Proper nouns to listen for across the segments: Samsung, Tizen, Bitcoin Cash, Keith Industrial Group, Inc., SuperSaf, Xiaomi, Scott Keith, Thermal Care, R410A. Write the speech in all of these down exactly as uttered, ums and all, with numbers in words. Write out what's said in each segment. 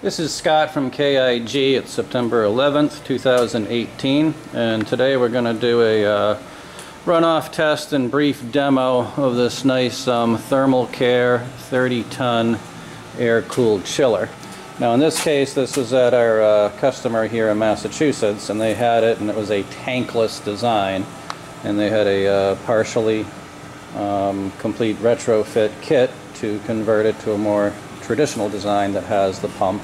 This is Scott from K I G. It's September eleventh two thousand eighteen, and today we're going to do a uh, runoff test and brief demo of this nice um, Thermal Care thirty ton air-cooled chiller. Now in this case, this is at our uh, customer here in Massachusetts, and they had it, and it was a tankless design, and they had a uh, partially um, complete retrofit kit to convert it to a more traditional design that has the pump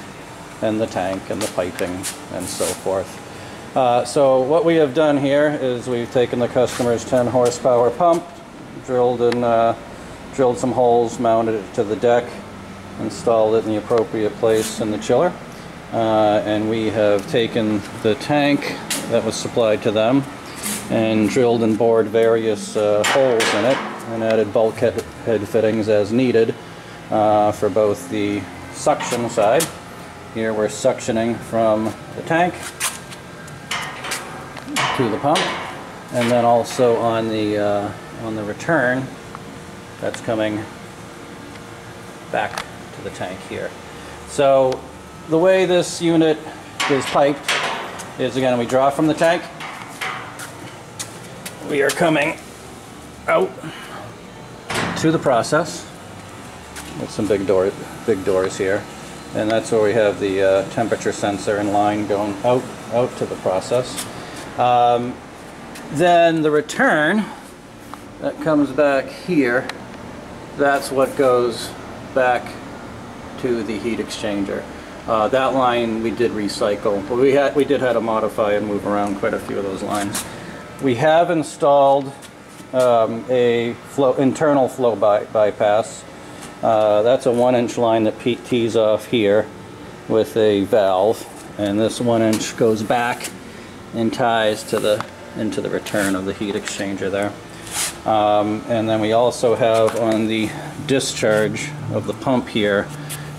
and the tank and the piping and so forth. Uh, so what we have done here is we've taken the customer's ten horsepower pump, drilled and uh, drilled some holes, mounted it to the deck, installed it in the appropriate place in the chiller, uh, and we have taken the tank that was supplied to them and drilled and bored various uh, holes in it and added bulkhead head fittings as needed. Uh, for both the suction side. Here we're suctioning from the tank to the pump, and then also on the uh, on the return that's coming back to the tank here. So the way this unit is piped is, again, we draw from the tank, we are coming out to the process with some big door, big doors here, and that's where we have the uh, temperature sensor in line going out, out to the process. Um, then the return that comes back here, that's what goes back to the heat exchanger. Uh, that line we did recycle, but we had we did have to modify and move around quite a few of those lines. We have installed um, a flow, internal flow by, bypass. Uh, that's a one inch line that tees off here with a valve, and this one inch goes back and ties to the into the return of the heat exchanger there. Um, and then we also have on the discharge of the pump here,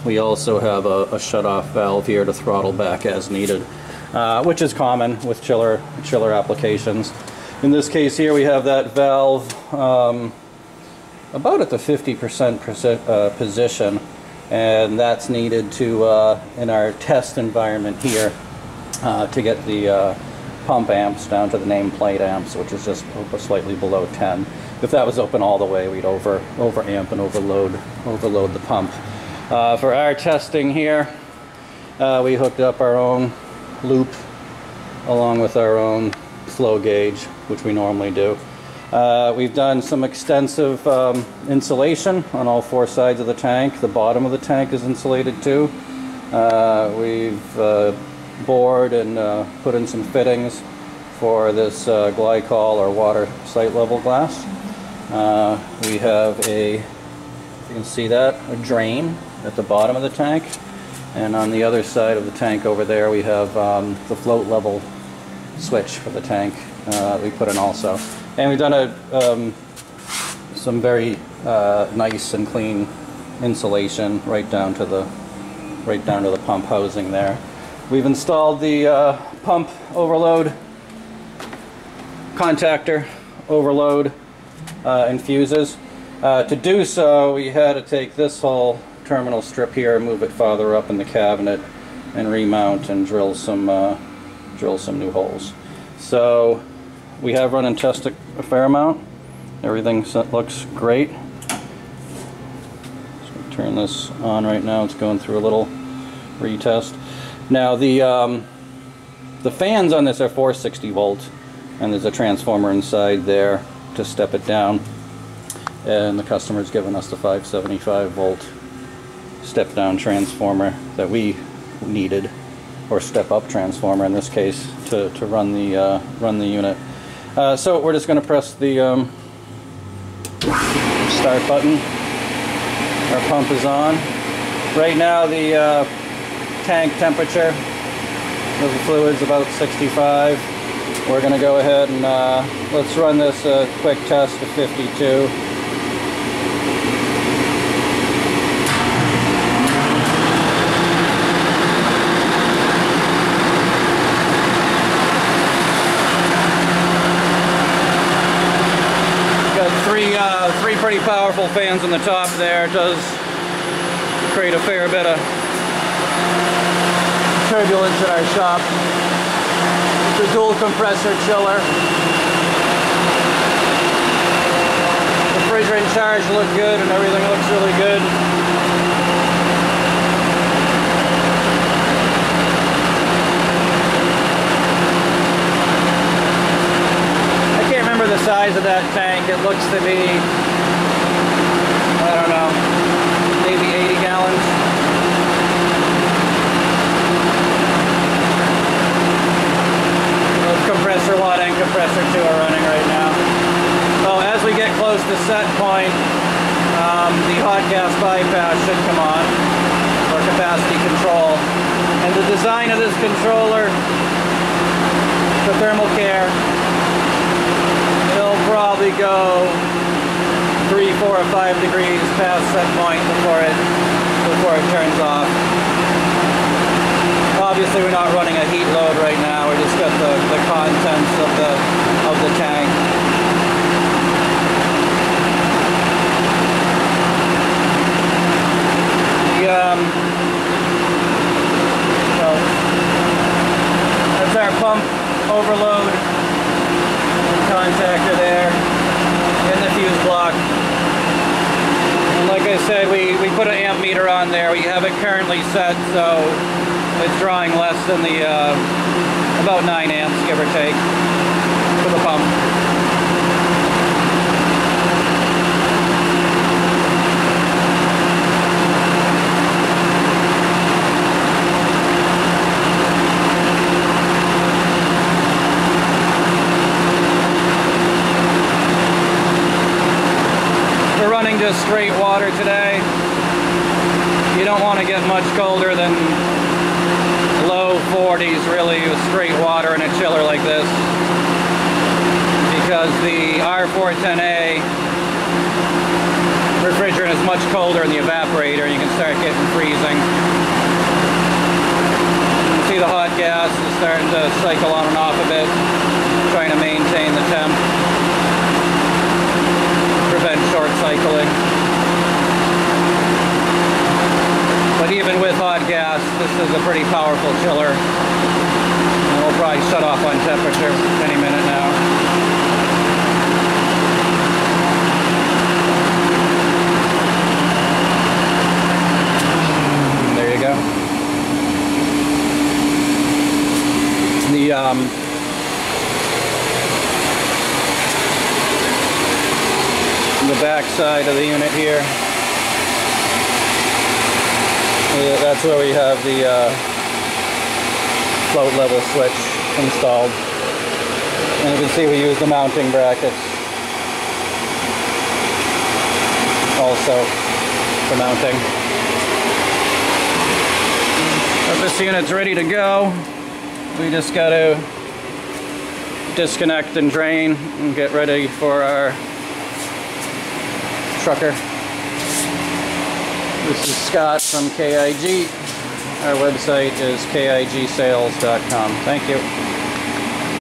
we also have a, a shutoff valve here to throttle back as needed, uh, which is common with chiller chiller applications. In this case here, we have that valve um, about at the fifty percent uh, position, and that's needed to, uh, in our test environment here, uh, to get the uh, pump amps down to the nameplate amps, which is just slightly below ten. If that was open all the way, we'd over over amp and overload overload the pump. Uh, for our testing here, uh, we hooked up our own loop along with our own flow gauge, which we normally do. Uh, we've done some extensive um, insulation on all four sides of the tank. The bottom of the tank is insulated too. Uh, we've uh, bored and uh, put in some fittings for this uh, glycol or water site level glass. Uh, we have a, you can see that, a drain at the bottom of the tank. And on the other side of the tank over there, we have um, the float level switch for the tank uh, we put in also. And we've done a, um, some very uh, nice and clean insulation right down to the right down to the pump housing there. We've installed the uh, pump overload contactor, overload uh, and fuses. Uh, to do so, we had to take this whole terminal strip here and move it farther up in the cabinet and remount and drill some uh, drill some new holes. So we have run and tested a fair amount. Everything looks great. So turn this on right now. It's going through a little retest. Now the um, the fans on this are four sixty volt, and there's a transformer inside there to step it down. And the customer's given us the five seventy-five volt step down transformer that we needed, or step up transformer in this case, to to run the uh, run the unit. Uh, so we're just going to press the um, start button. Our pump is on. Right now the uh, tank temperature of the fluid is about sixty-five. We're going to go ahead and uh, let's run this uh, quick test to fifty-two. Pretty powerful fans on the top there. It does create a fair bit of turbulence at our shop. It's a dual compressor chiller. The refrigerant tires look good and everything looks really good. I can't remember the size of that tank. It looks to be, I don't know, maybe eighty gallons. Compressor one and compressor two are running right now. So as we get close to set point, um, the hot gas bypass should come on for capacity control. And the design of this controller, the Thermal Care, it'll probably go three, four, or five degrees past set point before it before it turns off. Obviously, we're not running a heat load right now. We just got the, the contents of the of the tank. The, um, so that's our pump overload contactor there in the fuse block. And like I said, we we put an amp meter on there. We have it currently set so it's drawing less than the, uh, about nine amps, give or take, for the pump. We're running just straight water today. You don't want to get much colder than low forties really with straight water in a chiller like this, because the R four ten A refrigerant is much colder in the evaporator and you can start getting freezing. You can see the hot gas is starting to cycle on and off a bit, trying to maintain the temp, prevent short cycling. But even with hot gas, this is a pretty powerful chiller. And we'll probably shut off on temperature any minute now. There you go. The um, the back side of the unit here. Yeah, that's where we have the uh, float level switch installed. And you can see we use the mounting brackets also for mounting. But this unit's ready to go. We just got to disconnect and drain and get ready for our trucker. This is Scott from K I G. Our website is kig sales dot com. Thank you.